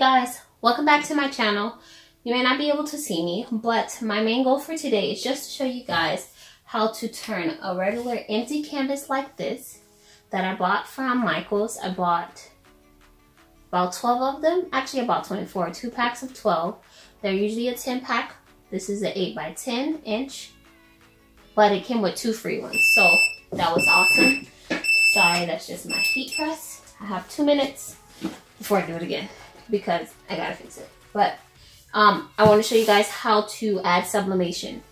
Hey guys, welcome back to my channel. You may not be able to see me, but my main goal for today is just to show you guys how to turn a regular empty canvas like this that I bought from Michaels. I bought about 12 of them, actually about 24, 2 packs of 12. They're usually a 10 pack. This is an 8x10 inch, but it came with 2 free ones. So that was awesome. Sorry, that's just my heat press. I have 2 minutes before I do it again, because I gotta fix it. But I want to show you guys how to add sublimation.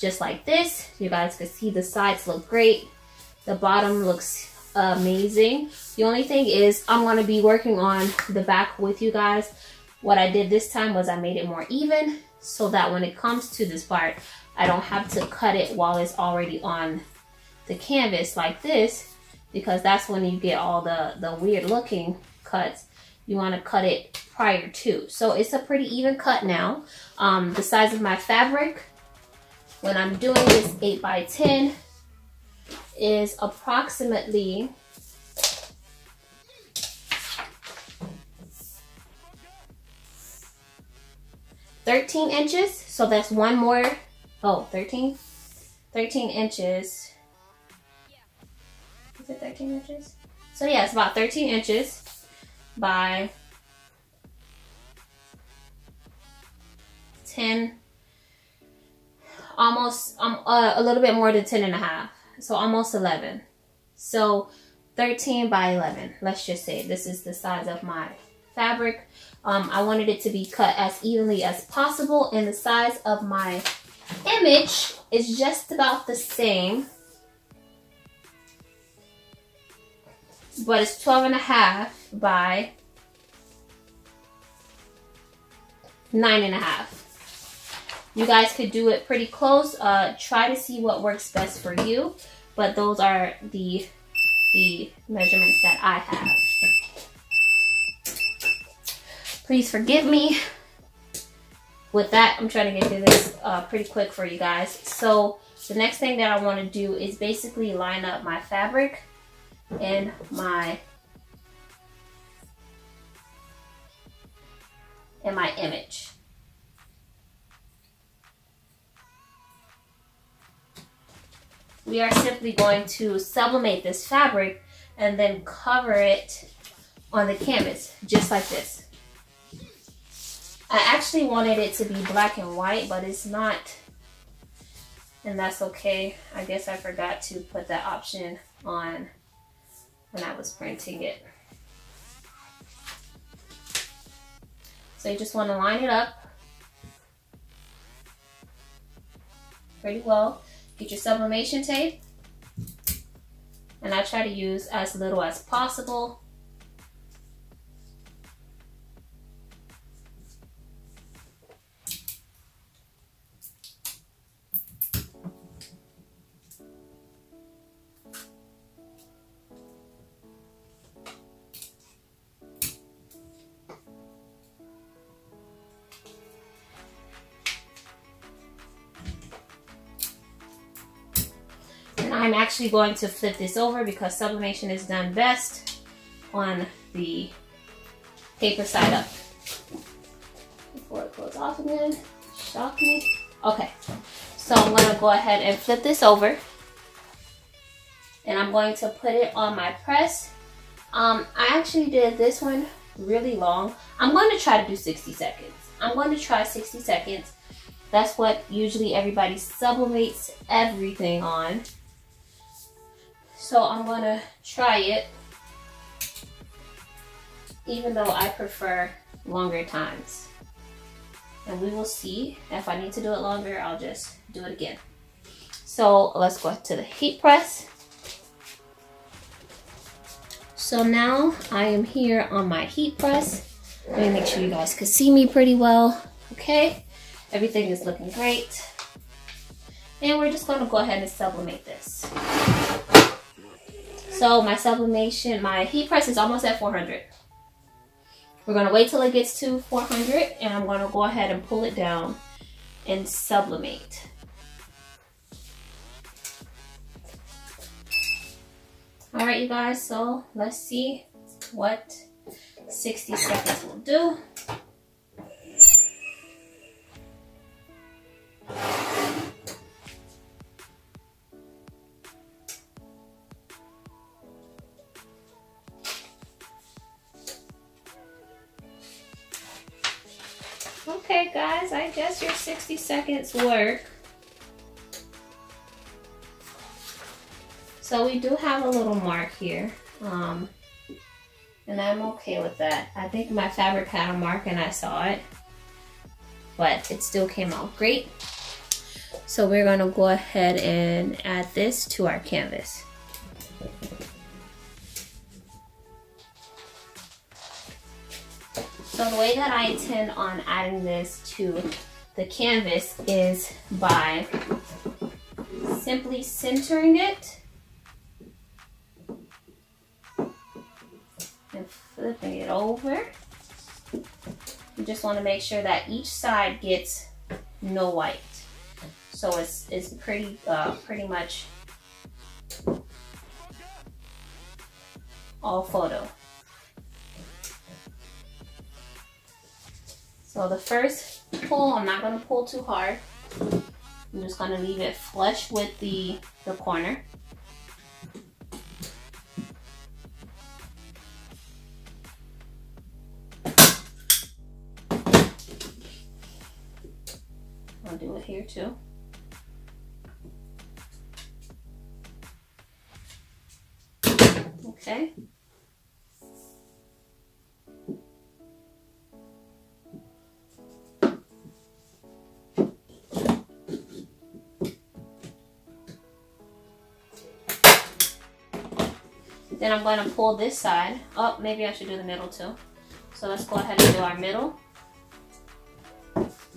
Just like this, you guys can see the sides look great. The bottom looks amazing. The only thing is I'm gonna be working on the back with you guys. What I did this time was I made it more even so that when it comes to this part, I don't have to cut it while it's already on the canvas like this, because that's when you get all the weird looking cuts. You want to cut it prior to. So it's a pretty even cut now. The size of my fabric when I'm doing this 8x10 is approximately 13 inches. So that's one more, 13 inches. Is it 13 inches? So yeah, it's about 13 inches. By 10, almost a little bit more than 10 and a half, so almost 11. So 13 by 11, let's just say this is the size of my fabric. I wanted it to be cut as evenly as possible, and the size of my image is just about the same, but it's 12 and a half by 9 and a half. You guys could do it pretty close. Try to see what works best for you, but those are the measurements that I have. Please forgive me. With that, I'm trying to get through this pretty quick for you guys. So the next thing that I want to do is basically line up my fabric and my image. We are simply going to sublimate this fabric and then cover it on the canvas, just like this. I actually wanted it to be black and white, but it's not, and that's okay. I guess I forgot to put that option on when I was printing it. So you just want to line it up pretty well. Get your sublimation tape, and I try to use as little as possible. I'm actually going to flip this over because sublimation is done best on the paper side up. Before it goes off again, shock me. Okay, so I'm gonna go ahead and flip this over, and I'm going to put it on my press. I actually did this one really long. I'm going to try to do 60 seconds. I'm going to try 60 seconds. That's what usually everybody sublimates everything on. So I'm gonna try it, even though I prefer longer times. And we will see. If I need to do it longer, I'll just do it again. So let's go to the heat press. So now I am here on my heat press. Let me make sure you guys can see me pretty well. Okay, everything is looking great. And we're just gonna go ahead and sublimate this. So my sublimation, my heat press is almost at 400. We're gonna wait till it gets to 400, and I'm gonna go ahead and pull it down and sublimate. All right, you guys, so let's see what 60 seconds will do. right, guys, I guess your 60 seconds work. So we do have a little mark here, and I'm okay with that. I think my fabric had a mark and I saw it, but it still came out great. So we're gonna go ahead and add this to our canvas. So the way that I intend on adding this to the canvas is by simply centering it and flipping it over. You just want to make sure that each side gets no white. So it's pretty much all photo. So the first pull, I'm not going to pull too hard. I'm just going to leave it flush with the corner. I'll do it here too. Okay. Then I'm going to pull this side. Oh, maybe I should do the middle too. So let's go ahead and do our middle.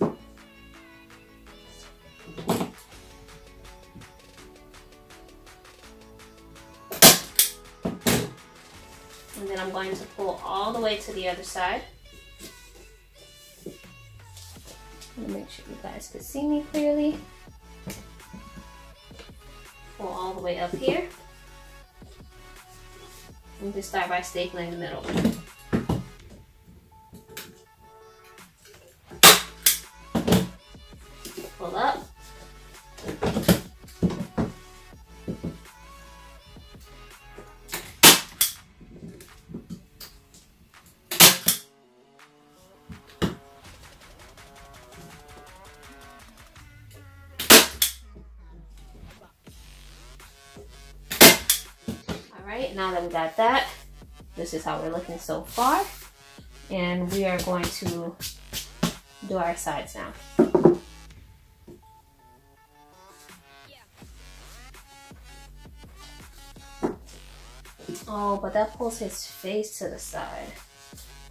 And then I'm going to pull all the way to the other side. Make sure you guys can see me clearly. Pull all the way up here. And just start by stapling the middle. Pull up. Now that we got that, this is how we're looking so far, and we are going to do our sides now. Oh, but that pulls his face to the side,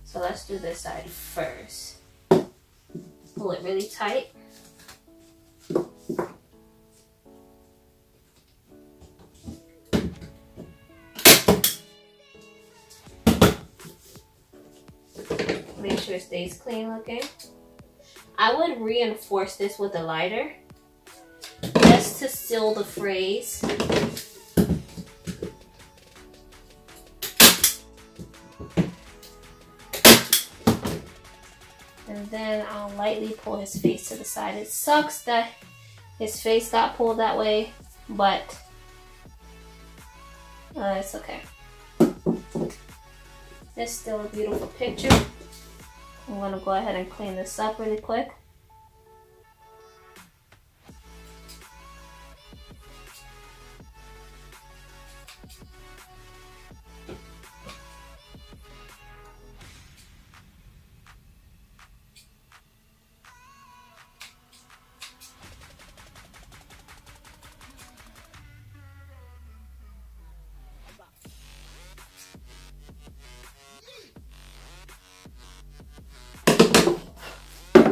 so let's do this side first. Pull it really tight. Make sure it stays clean looking. I would reinforce this with a lighter just to seal the phrase. And then I'll lightly pull his face to the side. It sucks that his face got pulled that way, but it's okay. It's still a beautiful picture. I'm going to go ahead and clean this up really quick.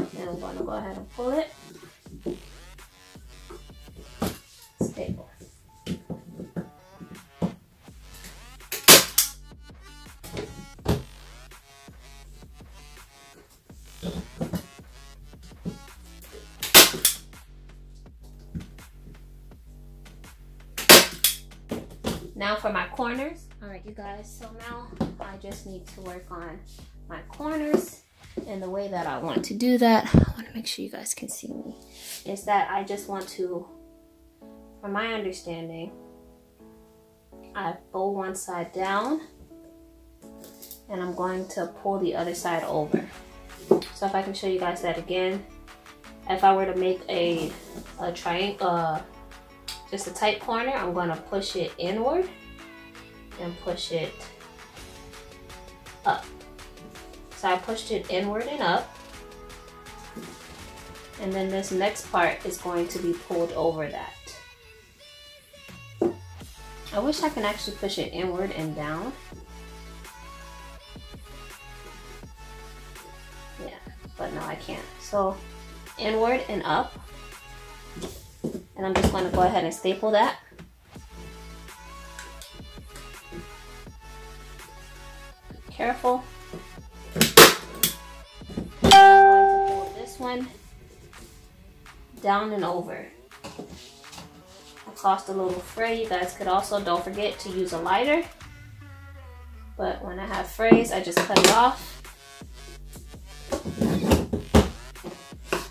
I'm going to go ahead and pull it. Staple. Now for my corners. Alright, you guys, so now I just need to work on my corners. And the way that I want to do that, I want to make sure you guys can see me, is that I just want to, from my understanding, I pull one side down and I'm going to pull the other side over. So if I can show you guys that again, if I were to make a triangle, just a tight corner, I'm going to push it inward and push it up. So I pushed it inward and up, and then this next part is going to be pulled over that. I wish I can actually push it inward and down. Yeah, but no, I can't. So inward and up. And I'm just going to go ahead and staple that. Careful. I'm going to pull this one down and over. Cost a little fray. You guys could also, don't forget to use a lighter, but when I have frays I just cut it off.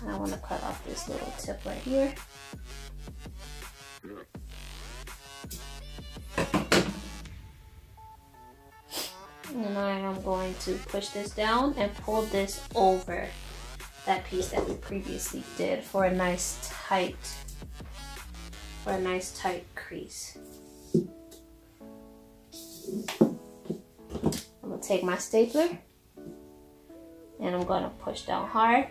I want to cut off this little tip right here. And I am going to push this down and pull this over that piece that we previously did for a nice tight crease. I'm gonna take my stapler and I'm gonna push down hard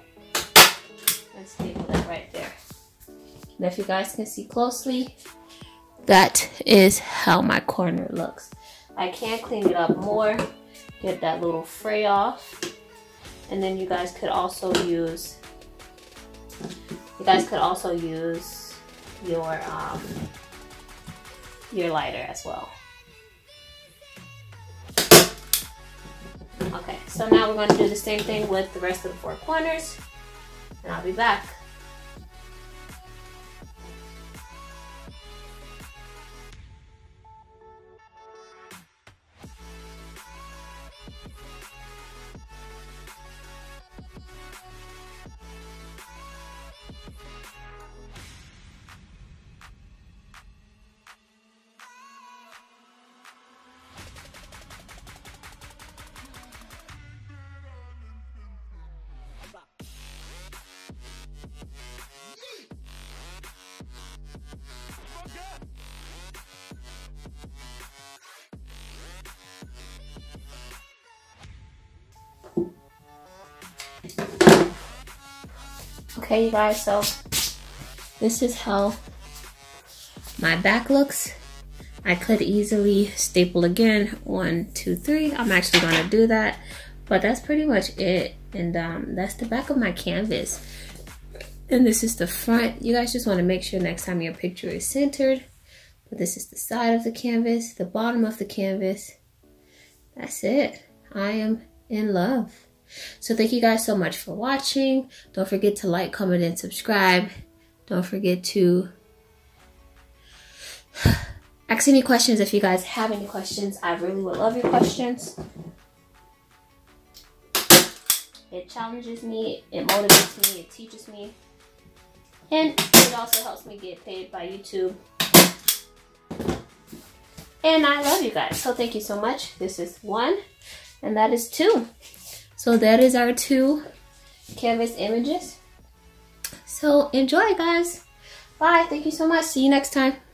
and staple that right there. And if you guys can see closely, that is how my corner looks. I can clean it up more, get that little fray off, and then you guys could also use your lighter as well. Okay, so now we're going to do the same thing with the rest of the four corners, and I'll be back. Okay, you guys, so this is how my back looks. I could easily staple again 1, 2, 3. I'm actually gonna do that, but that's pretty much it. And that's the back of my canvas, and this is the front. You guys just want to make sure next time your picture is centered, but this is the side of the canvas, the bottom of the canvas. That's it. I am in love. So thank you guys so much for watching. Don't forget to like, comment, and subscribe. Don't forget to ask any questions if you guys have any questions. I really would love your questions. It challenges me, it motivates me, it teaches me, and it also helps me get paid by YouTube. And I love you guys, so thank you so much. This is 1, and that is 2. So that is our 2 canvas images. So enjoy, guys. Bye. Thank you so much. See you next time.